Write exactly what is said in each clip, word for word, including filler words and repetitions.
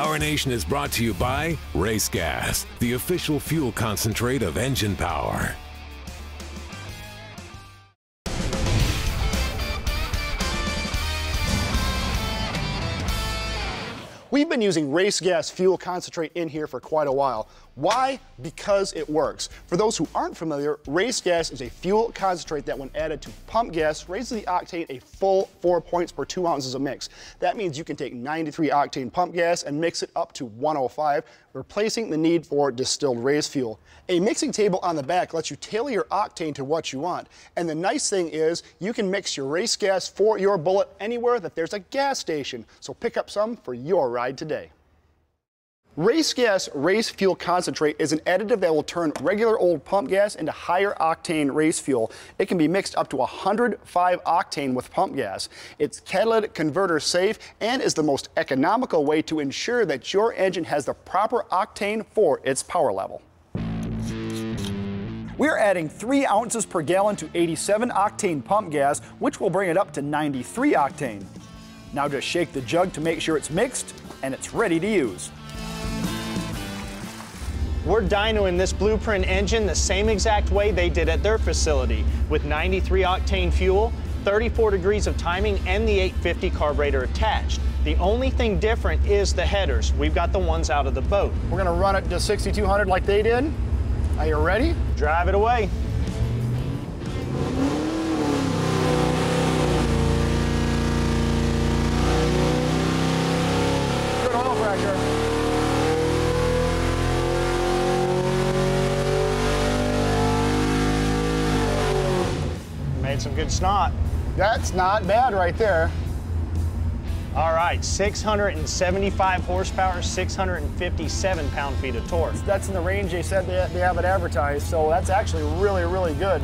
Power Nation is brought to you by Race Gas, the official fuel concentrate of engine power. We've been using Race Gas fuel concentrate in here for quite a while. Why? Because it works. For those who aren't familiar, Race Gas is a fuel concentrate that, when added to pump gas, raises the octane a full four points per two ounces of mix. That means you can take ninety-three octane pump gas and mix it up to one oh five, replacing the need for distilled race fuel. A mixing table on the back lets you tailor your octane to what you want. And the nice thing is you can mix your race gas for your bullet anywhere that there's a gas station. So pick up some for your ride today. Race Gas Race Fuel Concentrate is an additive that will turn regular old pump gas into higher octane race fuel. It can be mixed up to one hundred five octane with pump gas. It's catalytic converter safe and is the most economical way to ensure that your engine has the proper octane for its power level. We're adding three ounces per gallon to eighty-seven octane pump gas, which will bring it up to ninety-three octane. Now just shake the jug to make sure it's mixed and it's ready to use. We're dynoing this Blueprint engine the same exact way they did at their facility, with ninety-three octane fuel, thirty-four degrees of timing, and the eight fifty carburetor attached. The only thing different is the headers. We've got the ones out of the boat. We're gonna run it to sixty-two hundred like they did. Are you ready? Drive it away. Good oil pressure. Some good snot. That's not bad right there. All right, six hundred seventy-five horsepower, six hundred fifty-seven pound-feet of torque. That's in the range they said they, they have it advertised, so that's actually really, really good.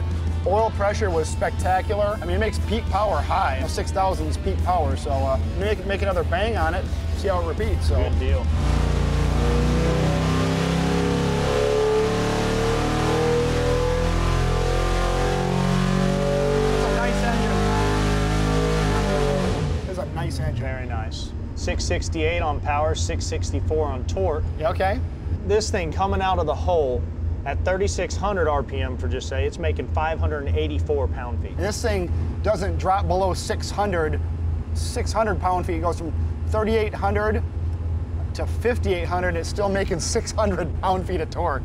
Oil pressure was spectacular. I mean, it makes peak power high. You know, six thousand is peak power, so uh, make, make another bang on it, see how it repeats. So. Good deal. Very nice. six sixty-eight on power, six sixty-four on torque. Okay. This thing coming out of the hole at thirty-six hundred R P M for just say, it's making five hundred eighty-four pound-feet. And this thing doesn't drop below six hundred. six hundred pound-feet, it goes from thirty-eight hundred to fifty-eight hundred. It's still making six hundred pound-feet of torque.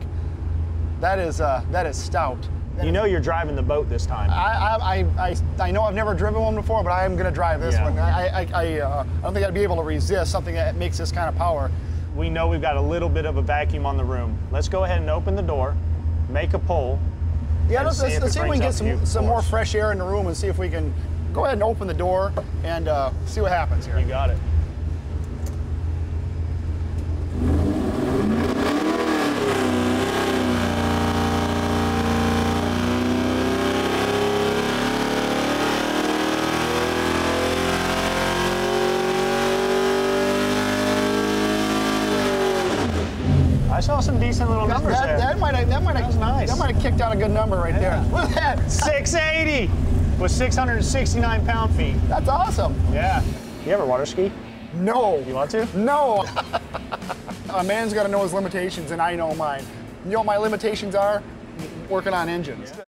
That is, uh, that is stout. You know you're driving the boat this time. I I, I, I know I've never driven one before, but I am going to drive this yeah. one. I, I, I, uh, I don't think I'd be able to resist something that makes this kind of power. We know we've got a little bit of a vacuum on the room. Let's go ahead and open the door, make a pull. Yeah, let's see, let's, let's see if we can get some, some more fresh air in the room and see if we can go ahead and open the door and uh, see what happens here. You got it. I saw some decent little numbers that, there. That might have that might have nice. That might have kicked out a good number right yeah. there. Look at that. six eighty with six hundred sixty-nine pound-feet. That's awesome. Yeah. You ever water ski? No. You want to? No. A man's got to know his limitations, and I know mine. You know what my limitations are? Working on engines. Yeah.